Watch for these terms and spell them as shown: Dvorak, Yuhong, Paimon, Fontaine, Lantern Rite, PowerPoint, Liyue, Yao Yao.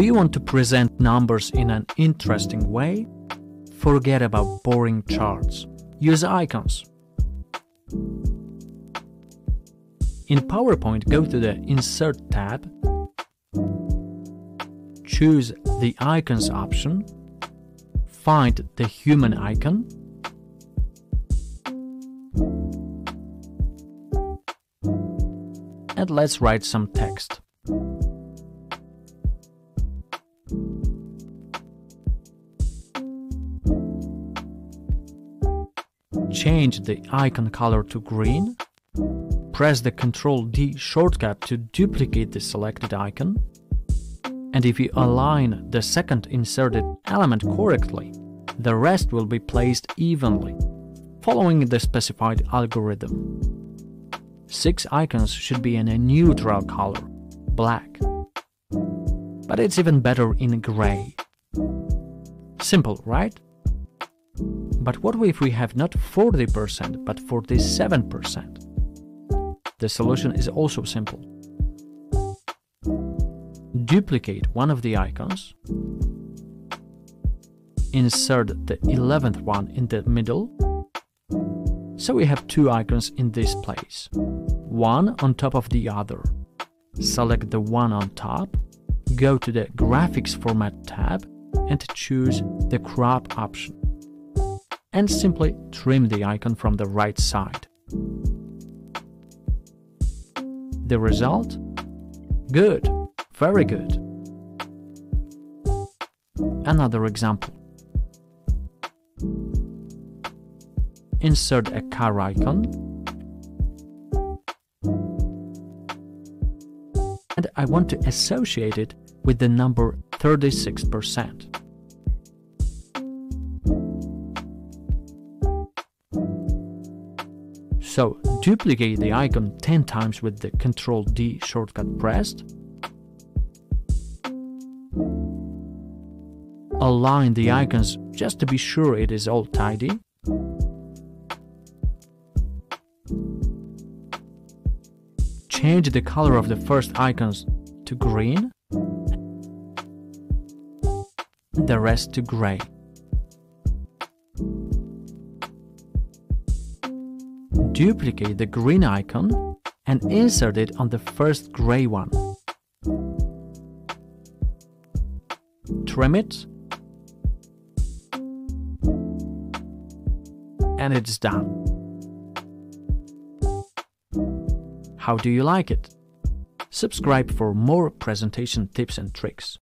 Do you want to present numbers in an interesting way? Forget about boring charts. Use icons. In PowerPoint, go to the Insert tab, choose the Icons option, find the human icon, and let's write some text. Change the icon color to green. Press the Ctrl-D shortcut to duplicate the selected icon. And if you align the second inserted element correctly, the rest will be placed evenly, following the specified algorithm. 6 icons should be in a neutral color, black. But it's even better in gray. Simple, right? But what if we have not 40% but 47%? The solution is also simple. Duplicate one of the icons, insert the 11th one in the middle, so we have 2 icons in this place, one on top of the other. Select the one on top, go to the Graphics Format tab and choose the Crop option, and simply trim the icon from the right side. The result? Good, very good. Another example. Insert a car icon, and I want to associate it with the number 36%. So duplicate the icon 10 times with the Ctrl-D shortcut pressed. Align the icons just to be sure it is all tidy. Change the color of the first icons to green, the rest to gray. Duplicate the green icon and insert it on the first gray one. Trim it, and it's done. How do you like it? Subscribe for more presentation tips and tricks.